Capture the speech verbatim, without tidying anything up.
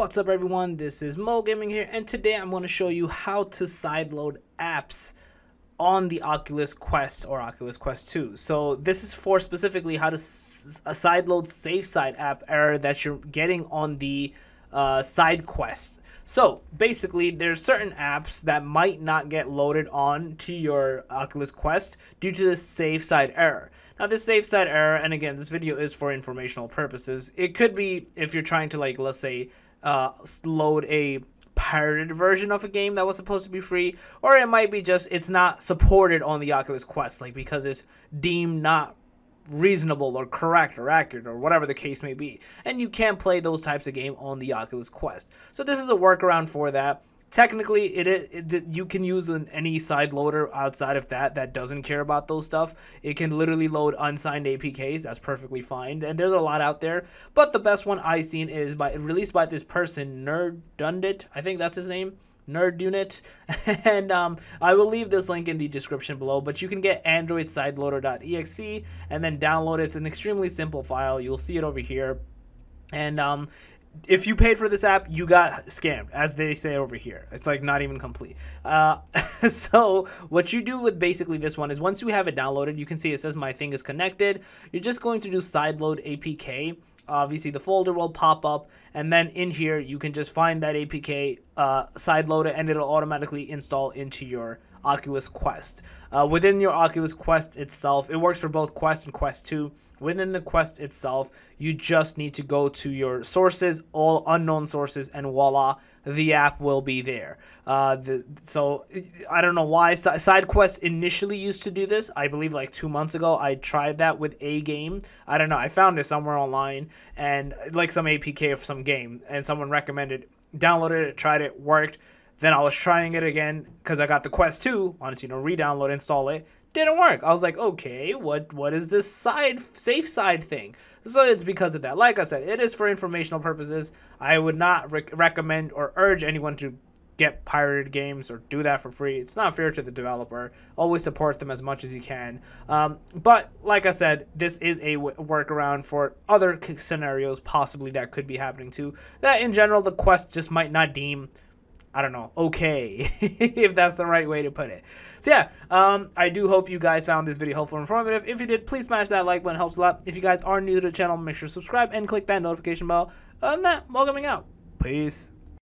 What's up everyone, this is Mo Gaming here, and today I'm going to show you how to sideload apps on the Oculus Quest or Oculus Quest two. So this is for specifically how to s a sideload Safeside app error that you're getting on the uh, SideQuest. So basically there's certain apps that might not get loaded on to your Oculus Quest due to this Safeside error. Now this Safeside error, and again this video is for informational purposes, it could be if you're trying to, like, let's say uh, load a pirated version of a game that was supposed to be free, or it might be just it's not supported on the Oculus Quest, like because it's deemed not reasonable or correct or accurate or whatever the case may be, and you can't play those types of game on the Oculus Quest. So this is a workaround for that. Technically it is it, you can use an, any side loader outside of that that doesn't care about those stuff. It can literally load unsigned A P Ks, that's perfectly fine, and there's a lot out there, but the best one I seen is by released by this person Nerdunit, I think that's his name, Nerdunit, and um, I will leave this link in the description below, but you can get Android sideloader.exe and then download it. It's an extremely simple file, you'll see it over here, and um, if you paid for this app, you got scammed, as they say over here. It's like not even complete. Uh, so what you do with basically this one is once you have it downloaded, you can see it says my thing is connected. You're just going to do sideload A P K. Obviously the folder will pop up, and then in here you can just find that A P K, uh, sideload it, and it'll automatically install into your Oculus Quest. Uh, within your Oculus Quest itself, it works for both Quest and Quest two. Within the Quest itself, you just need to go to your sources, all unknown sources, and voila, the app will be there. Uh, the, so I don't know why SideQuest initially used to do this. I believe like two months ago, I tried that with a game. I don't know. I found it somewhere online, and like some A P K of some game, and someone recommended, downloaded it, tried it, worked. Then I was trying it again because I got the Quest two, wanted to, you know, re-download, install it. Didn't work. I was like, okay, what what is this side safe side thing? So it's because of that. Like I said, it is for informational purposes. I would not rec recommend or urge anyone to get pirated games or do that for free. It's not fair to the developer. Always support them as much as you can. Um, but like I said, this is a w workaround for other scenarios possibly that could be happening too. That in general, the Quest just might not deem, I don't know, okay, if that's the right way to put it. So yeah, um, I do hope you guys found this video helpful and informative. If you did, please smash that like button, helps a lot. If you guys are new to the channel, make sure to subscribe and click that notification bell. Other than that, Mo Gaming out. Peace.